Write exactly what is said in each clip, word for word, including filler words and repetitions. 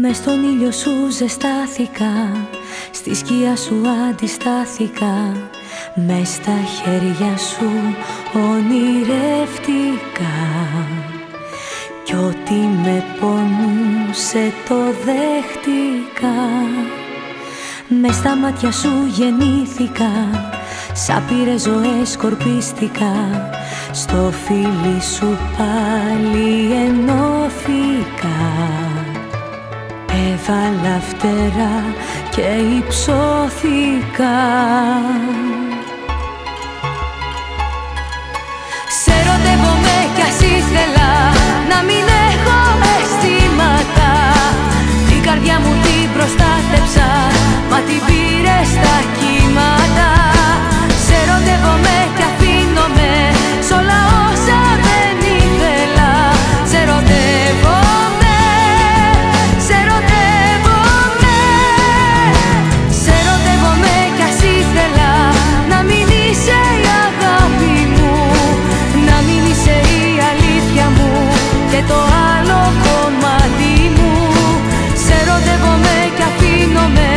Μες στον ήλιο σου ζεστάθηκα, στη σκιά σου αντιστάθηκα, μες στα χέρια σου ονειρεύτηκα, κι ό,τι με πονούσε το δέχτηκα. Μες στα μάτια σου γεννήθηκα, σαν πήρες ζωές σκορπίστηκα, στο φίλι σου πάλι ενώθηκα. Έβαλα φτερά και υψώθηκα. Σε ρωτεύομαι κι ας ήθελα να μην έχω αισθήματα. Την καρδιά μου την προστάτεψα, μα την πήρε στα κύματα. Σε ρωτεύομαι κι αφήνομαι σ' όλα όσα δεν ήθελα. Σε ρωτεύομαι, σε ρωτεύομαι, σε ρωτεύομαι κι ας ήθελα να μην είσαι η αγάπη μου, να μην είσαι η αλήθεια μου και το άλλο κομμάτι μου. Σε ρωτεύομαι κι αφήνομαι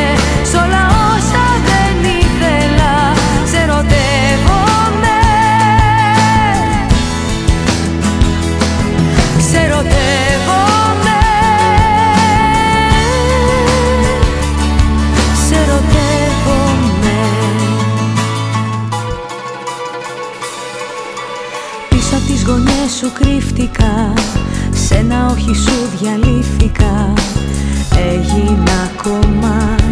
σ' όλα όσα δεν ήθελα. Σε ρωτεύομαι, σε ρωτεύομαι, σε ρωτεύομαι. Πίσω απ' τις γωνιές σου κρύφτηκα, σ' ένα όχι σου διαλύθηκα, έγινα κομμάτι.